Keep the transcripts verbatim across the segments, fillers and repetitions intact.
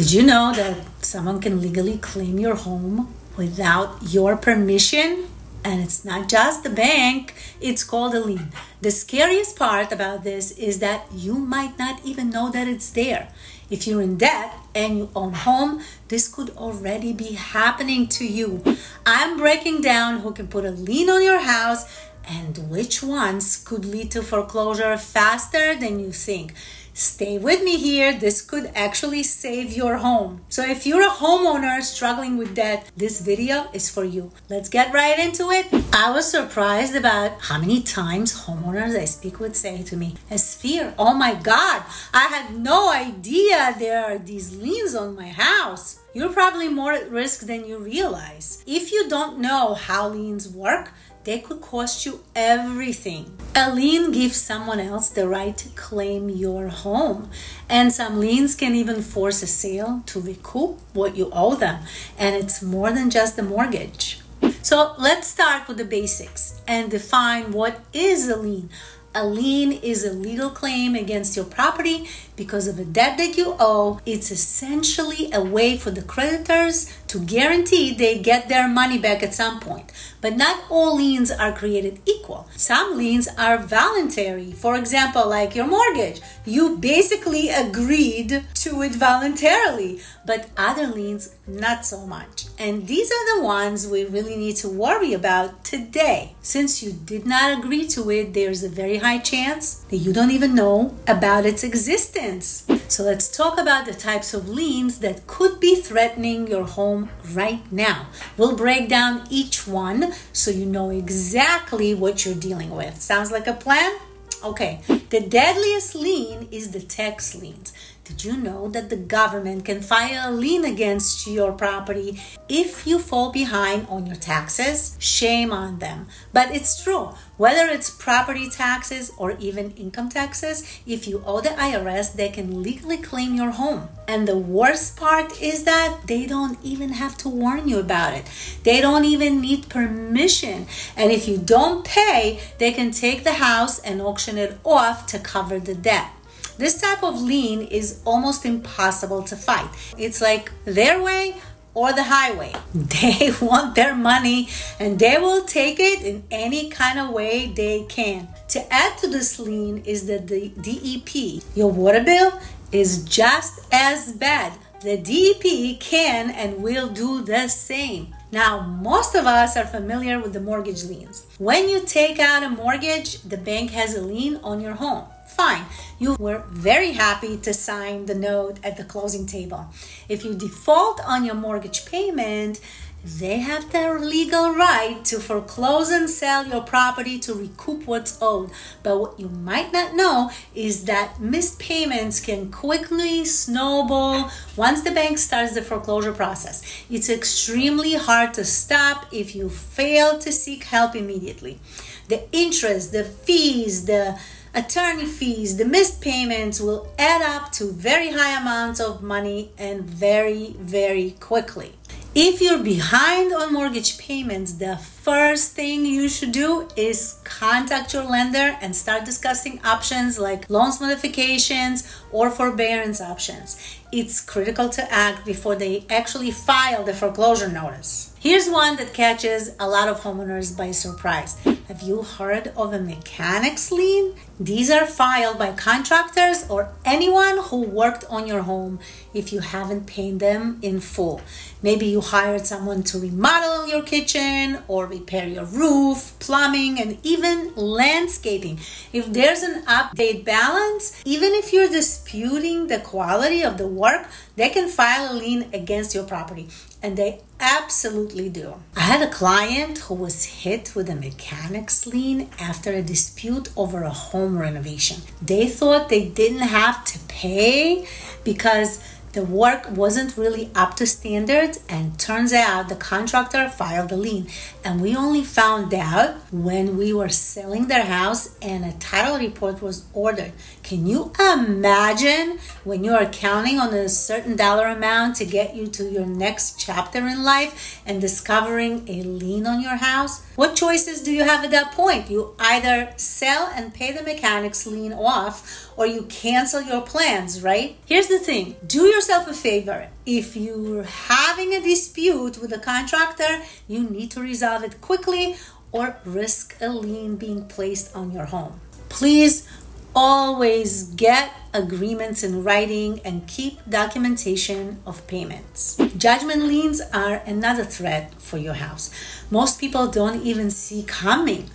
Did you know that someone can legally claim your home without your permission? And it's not just the bank, it's called a lien. The scariest part about this is that you might not even know that it's there. If you're in debt and you own home, this could already be happening to you. I'm breaking down who can put a lien on your house and which ones could lead to foreclosure faster than you think. Stay with me here. This could actually save your home. So if you're a homeowner struggling with debt, this video is for you. Let's get right into it. I was surprised about how many times homeowners I speak with say to me, Esphir, oh my God, I had no idea there are these liens on my house. You're probably more at risk than you realize. If you don't know how liens work, they could cost you everything. A lien gives someone else the right to claim your home. And some liens can even force a sale to recoup what you owe them. And it's more than just the mortgage. So let's start with the basics and define what is a lien. A lien is a legal claim against your property because of a debt that you owe. It's essentially a way for the creditors to guarantee they get their money back at some point. But not all liens are created equal. Some liens are voluntary. For example, like your mortgage. You basically agreed to it voluntarily, but other liens, not so much. And these are the ones we really need to worry about today. Since you did not agree to it, there's a very high chance that you don't even know about its existence. So let's talk about the types of liens that could be threatening your home right now. We'll break down each one so you know exactly what you're dealing with. Sounds like a plan? Okay, the deadliest lien is the tax liens. Did you know that the government can file a lien against your property if you fall behind on your taxes? Shame on them. But it's true. Whether it's property taxes or even income taxes, if you owe the I R S, they can legally claim your home. And the worst part is that they don't even have to warn you about it. They don't even need permission. And if you don't pay, they can take the house and auction it off to cover the debt. This type of lien is almost impossible to fight. It's like their way or the highway. They want their money and they will take it in any kind of way they can. To add to this lien is the D E P. Your water bill is just as bad. The D E P can and will do the same. Now, most of us are familiar with the mortgage liens. When you take out a mortgage, the bank has a lien on your home. Fine, you were very happy to sign the note at the closing table. If you default on your mortgage payment, they have the legal right to foreclose and sell your property to recoup what's owed. But what you might not know is that missed payments can quickly snowball once the bank starts the foreclosure process. It's extremely hard to stop if you fail to seek help immediately. The interest, the fees, the attorney fees, the missed payments will add up to very high amounts of money and very, very quickly. If you're behind on mortgage payments, the first thing you should do is contact your lender and start discussing options like loans modifications or forbearance options. It's critical to act before they actually file the foreclosure notice. Here's one that catches a lot of homeowners by surprise. Have you heard of a mechanic's lien? These are filed by contractors or anyone who worked on your home if you haven't paid them in full. Maybe you hired someone to remodel your kitchen or repair your roof, plumbing, and even landscaping. If there's an update balance, even if you're disputing the quality of the work, they can file a lien against your property. And they absolutely do. I had a client who was hit with a mechanic's lien after a dispute over a home renovation. They thought they didn't have to pay because the work wasn't really up to standards, and turns out the contractor filed a lien. And we only found out when we were selling their house and a title report was ordered. Can you imagine when you are counting on a certain dollar amount to get you to your next chapter in life and discovering a lien on your house? What choices do you have at that point? You either sell and pay the mechanic's lien off, or you cancel your plans, right? Here's the thing. Do your yourself a favor. If you're having a dispute with a contractor, you need to resolve it quickly or risk a lien being placed on your home. Please always get agreements in writing and keep documentation of payments. Judgment liens are another threat for your house. Most people don't even see coming.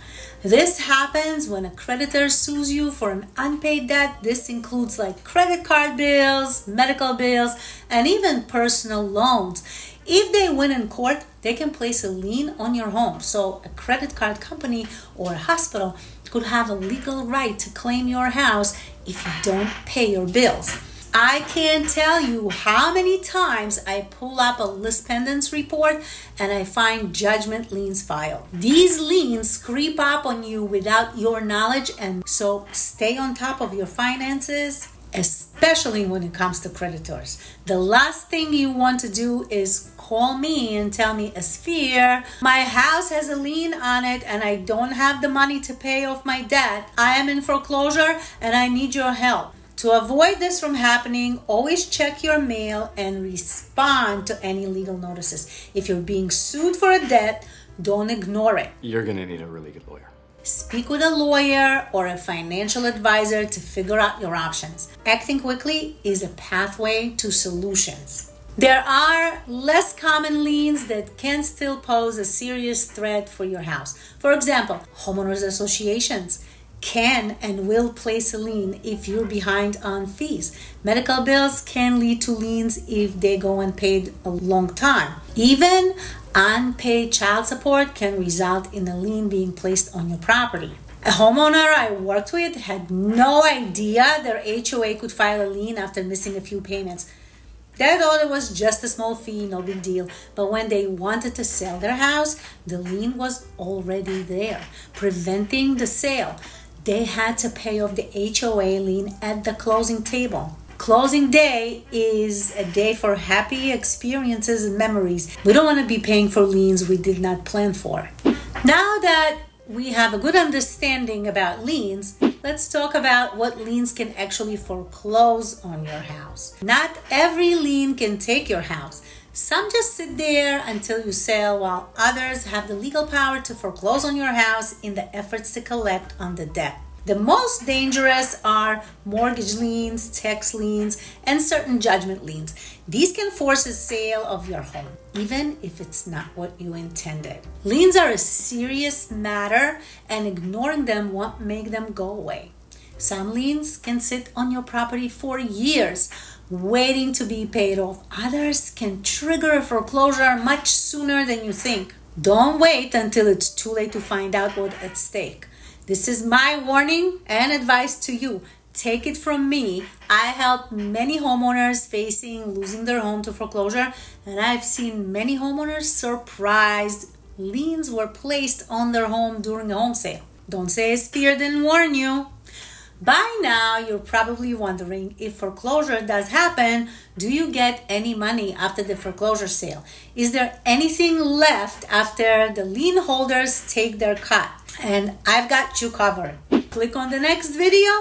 This happens when a creditor sues you for an unpaid debt. This includes like credit card bills, medical bills, and even personal loans. If they win in court, they can place a lien on your home. So a credit card company or a hospital could have a legal right to claim your house if you don't pay your bills. I can't tell you how many times I pull up a list pendants report and I find judgment liens filed. These liens creep up on you without your knowledge, and so stay on top of your finances, especially when it comes to creditors. The last thing you want to do is call me and tell me, Esphir, my house has a lien on it and I don't have the money to pay off my debt. I am in foreclosure and I need your help. To avoid this from happening, always check your mail and respond to any legal notices. If you're being sued for a debt, don't ignore it. You're gonna need a really good lawyer. Speak with a lawyer or a financial advisor to figure out your options. Acting quickly is a pathway to solutions. There are less common liens that can still pose a serious threat for your house. For example, homeowners associations can and will place a lien if you're behind on fees. Medical bills can lead to liens if they go unpaid a long time. Even unpaid child support can result in a lien being placed on your property. A homeowner I worked with had no idea their H O A could file a lien after missing a few payments. They thought it was just a small fee, no big deal. But when they wanted to sell their house, the lien was already there, preventing the sale. They had to pay off the H O A lien at the closing table. Closing day is a day for happy experiences and memories. We don't want to be paying for liens we did not plan for. Now that we have a good understanding about liens, let's talk about what liens can actually foreclose on your house. Not every lien can take your house. Some just sit there until you sell, while others have the legal power to foreclose on your house in the efforts to collect on the debt. The most dangerous are mortgage liens, tax liens, and certain judgment liens. These can force a sale of your home, even if it's not what you intended. Liens are a serious matter, and ignoring them won't make them go away. Some liens can sit on your property for years, waiting to be paid off. Others can trigger a foreclosure much sooner than you think. Don't wait until it's too late to find out what's at stake. This is my warning and advice to you. Take it from me. I help many homeowners facing losing their home to foreclosure, and I've seen many homeowners surprised liens were placed on their home during a home sale. Don't say Esphir didn't warn you. By now, you're probably wondering, if foreclosure does happen, do you get any money after the foreclosure sale? Is there anything left after the lien holders take their cut? And I've got you covered. Click on the next video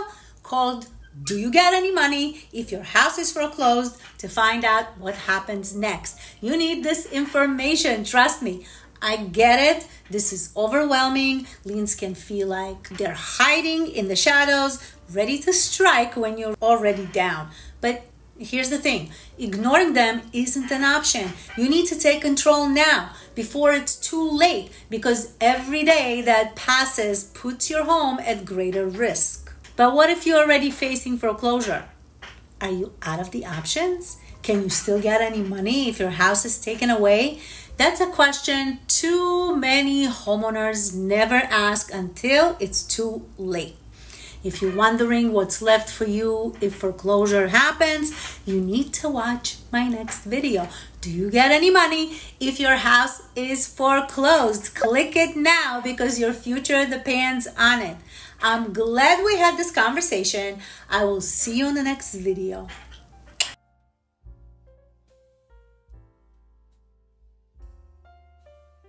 called "Do You Get Any Money If Your House Is Foreclosed?" to find out what happens next. You need this information, trust me. I get it. This is overwhelming. Liens can feel like they're hiding in the shadows, ready to strike when you're already down. But here's the thing. Ignoring them isn't an option. You need to take control now before it's too late, because every day that passes puts your home at greater risk. But what if you're already facing foreclosure? Are you out of the options? Can you still get any money if your house is taken away? That's a question too many homeowners never ask until it's too late. If you're wondering what's left for you if foreclosure happens, you need to watch my next video. Do you get any money if your house is foreclosed? Click it now, because your future depends on it. I'm glad we had this conversation. I will see you in the next video.